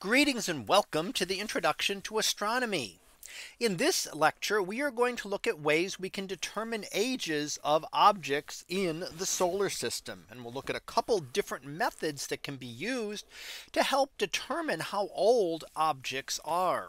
Greetings and welcome to the introduction to astronomy. In this lecture, we are going to look at ways we can determine ages of objects in the solar system. And we'll look at a couple different methods that can be used to help determine how old objects are.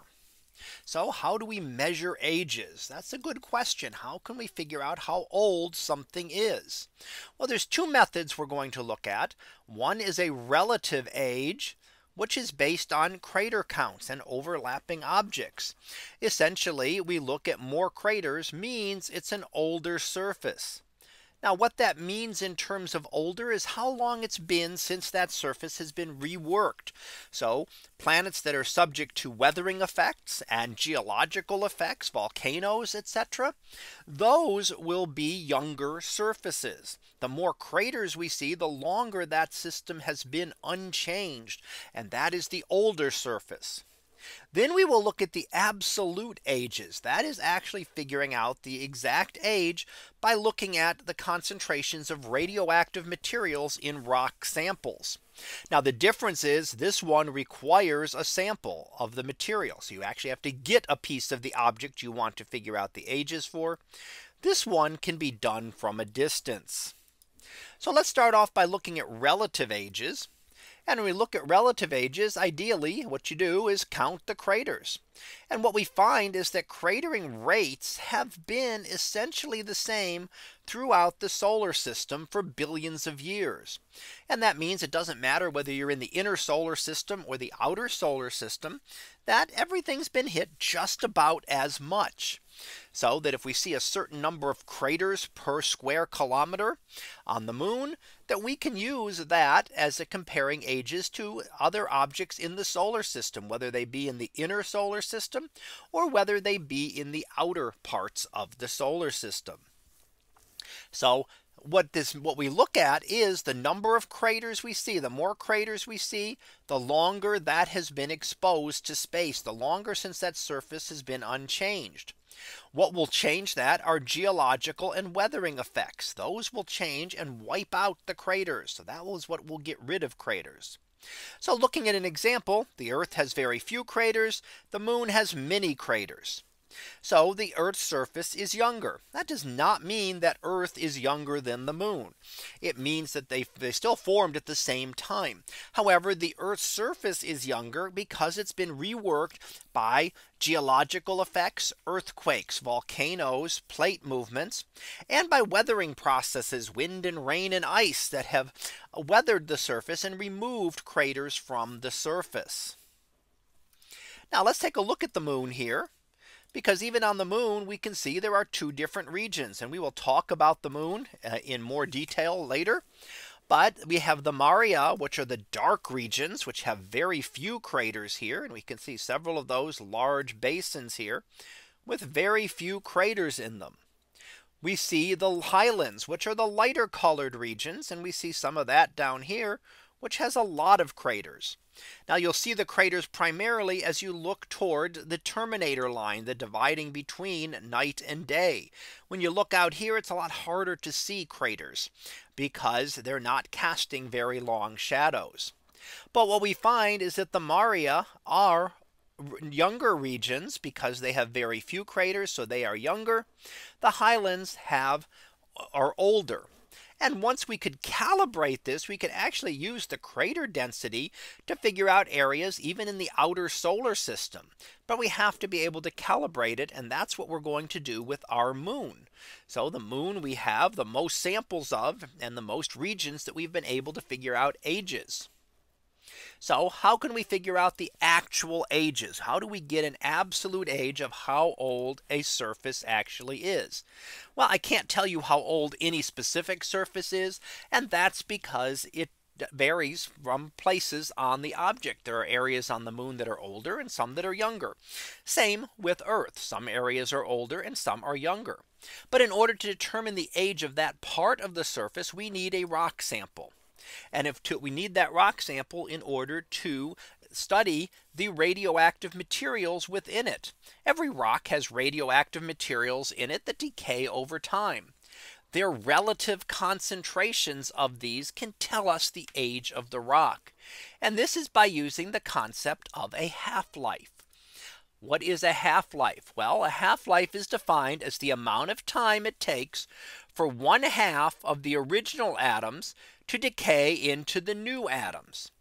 So how do we measure ages? That's a good question. How can we figure out how old something is? Well, there's two methods we're going to look at. One is a relative age, which is based on crater counts and overlapping objects. Essentially, we look at more craters means it's an older surface. Now what that means in terms of older is how long it's been since that surface has been reworked. So planets that are subject to weathering effects and geological effects, volcanoes, etc., those will be younger surfaces. The more craters we see, the longer that system has been unchanged, and that is the older surface. Then we will look at the absolute ages. That is actually figuring out the exact age by looking at the concentrations of radioactive materials in rock samples. Now the difference is this one requires a sample of the material. So you actually have to get a piece of the object you want to figure out the ages for. This one can be done from a distance. So let's start off by looking at relative ages. And when we look at relative ages, ideally what you do is count the craters. And what we find is that cratering rates have been essentially the same throughout the solar system for billions of years. And that means it doesn't matter whether you're in the inner solar system or the outer solar system, that everything's been hit just about as much. So that if we see a certain number of craters per square kilometer on the moon, that we can use that as a comparing ages to other objects in the solar system, whether they be in the inner solar system or whether they be in the outer parts of the solar system. So what we look at is the number of craters we see. The more craters we see, the longer that has been exposed to space, the longer since that surface has been unchanged. What will change that are geological and weathering effects. Those will change and wipe out the craters. So that was what will get rid of craters. So looking at an example, the Earth has very few craters. The moon has many craters. So the Earth's surface is younger. That does not mean that Earth is younger than the moon. It means that they still formed at the same time. However, the Earth's surface is younger because it's been reworked by geological effects, earthquakes, volcanoes, plate movements, and by weathering processes, wind and rain and ice that have weathered the surface and removed craters from the surface. Now let's take a look at the moon here. Because even on the moon, we can see there are two different regions, and we will talk about the moon in more detail later. But we have the Maria, which are the dark regions, which have very few craters here. And we can see several of those large basins here with very few craters in them. We see the highlands, which are the lighter colored regions, and we see some of that down here, which has a lot of craters. Now you'll see the craters primarily as you look toward the terminator line, the dividing between night and day. When you look out here, it's a lot harder to see craters because they're not casting very long shadows. But what we find is that the Maria are younger regions because they have very few craters, so they are younger. The highlands are older. And once we could calibrate this, we could actually use the crater density to figure out areas even in the outer solar system. But we have to be able to calibrate it. And that's what we're going to do with our moon. So the moon we have the most samples of and the most regions that we've been able to figure out ages. So how can we figure out the actual ages? How do we get an absolute age of how old a surface actually is? Well, I can't tell you how old any specific surface is, and that's because it varies from places on the object. There are areas on the moon that are older and some that are younger. Same with Earth. Some areas are older and some are younger. But in order to determine the age of that part of the surface, we need a rock sample. And we need that rock sample in order to study the radioactive materials within it. Every rock has radioactive materials in it that decay over time. Their relative concentrations of these can tell us the age of the rock. And this is by using the concept of a half-life. What is a half-life? Well, a half-life is defined as the amount of time it takes for one half of the original atoms to decay into the new atoms.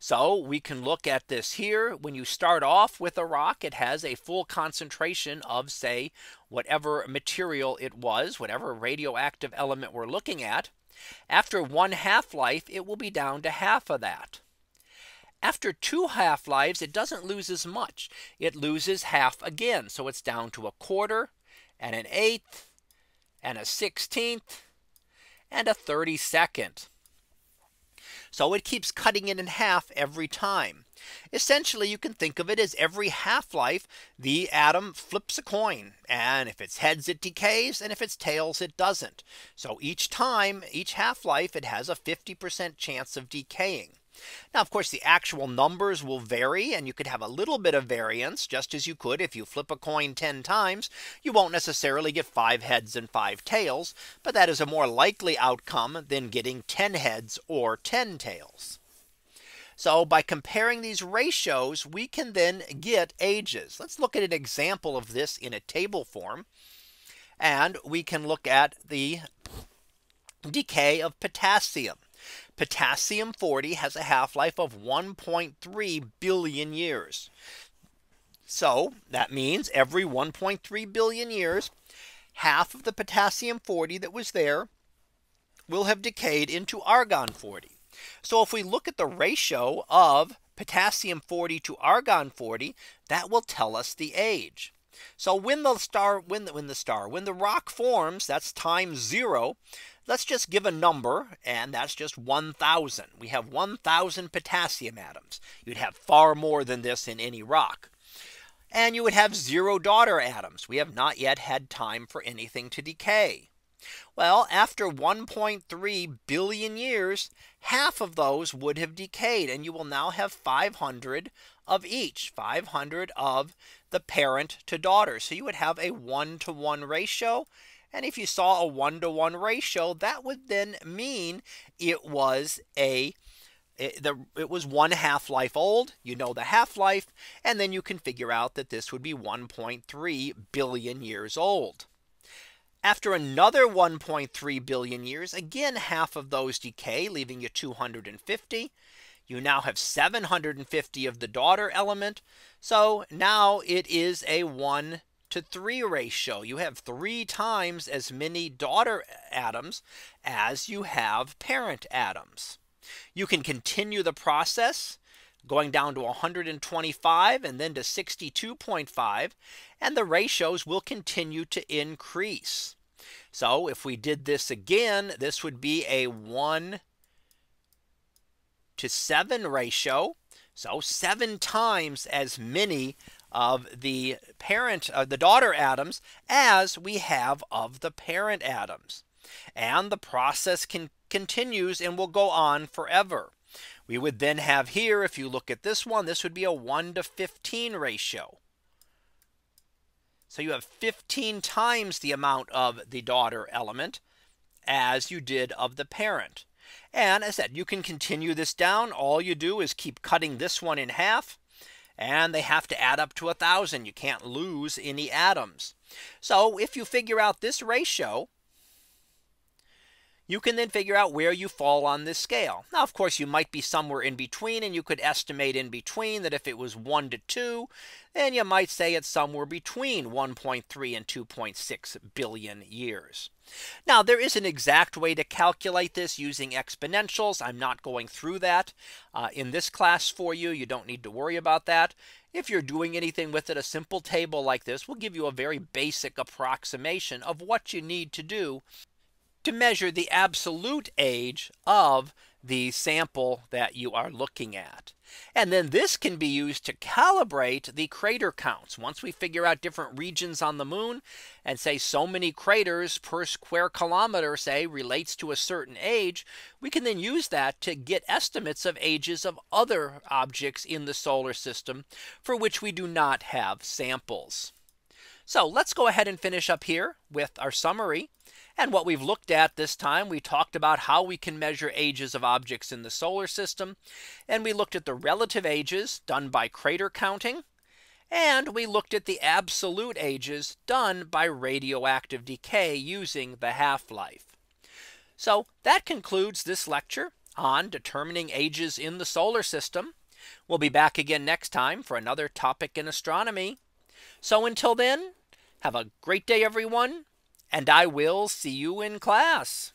So we can look at this here. When you start off with a rock, it has a full concentration of, say, whatever material it was, whatever radioactive element we're looking at. After one half-life, it will be down to half of that. After two half-lives, it doesn't lose as much. It loses half again. So it's down to a quarter and an eighth and a 16th and a 32nd. So it keeps cutting it in half every time. Essentially, you can think of it as every half-life, the atom flips a coin. And if it's heads, it decays. And if it's tails, it doesn't. So each time, each half-life, it has a 50% chance of decaying. Now, of course, the actual numbers will vary, and you could have a little bit of variance, just as you could if you flip a coin 10 times. You won't necessarily get 5 heads and 5 tails, but that is a more likely outcome than getting 10 heads or 10 tails. So by comparing these ratios, we can then get ages. Let's look at an example of this in a table form, and we can look at the decay of potassium. Potassium 40 has a half-life of 1.3 billion years. So that means every 1.3 billion years, half of the potassium 40 that was there will have decayed into argon 40. So if we look at the ratio of potassium 40 to argon 40, that will tell us the age. So when the rock forms, that's time 0. Let's just give a number, and that's just 1,000. We have 1,000 potassium atoms. You'd have far more than this in any rock. And you would have 0 daughter atoms. We have not yet had time for anything to decay. Well, after 1.3 billion years, half of those would have decayed, and you will now have 500 of each, 500 of the parent to daughter. So you would have a 1-to-1 ratio. And if you saw a 1-to-1 ratio, that would then mean it was one half-life old. You know the half-life, and then you can figure out that this would be 1.3 billion years old. After another 1.3 billion years, again, half of those decay, leaving you 250. You now have 750 of the daughter element. So now it is a 1-to-3 ratio. You have 3 times as many daughter atoms as you have parent atoms. You can continue the process going down to 125 and then to 62.5, and the ratios will continue to increase. So if we did this again, this would be a 1-to-7 ratio. So 7 times as many of the parent of the daughter atoms as we have of the parent atoms. And the process continues and will go on forever. We would then have here, if you look at this one, this would be a 1-to-15 ratio. So you have 15 times the amount of the daughter element as you did of the parent. And as I said, you can continue this down. All you do is keep cutting this one in half, and they have to add up to 1,000. You can't lose any atoms. So if you figure out this ratio, you can then figure out where you fall on this scale. Now, of course, you might be somewhere in between, and you could estimate in between that if it was 1-to-2, then you might say it's somewhere between 1.3 and 2.6 billion years. Now, there is an exact way to calculate this using exponentials. I'm not going through that in this class for you. You don't need to worry about that. If you're doing anything with it, a simple table like this will give you a very basic approximation of what you need to do to measure the absolute age of the sample that you are looking at. And then this can be used to calibrate the crater counts. Once we figure out different regions on the moon and say so many craters per square kilometer, say, relates to a certain age, we can then use that to get estimates of ages of other objects in the solar system for which we do not have samples. So let's go ahead and finish up here with our summary. And what we've looked at this time, we talked about how we can measure ages of objects in the solar system. And we looked at the relative ages done by crater counting. And we looked at the absolute ages done by radioactive decay using the half-life. So that concludes this lecture on determining ages in the solar system. We'll be back again next time for another topic in astronomy. So until then, have a great day, everyone, and I will see you in class.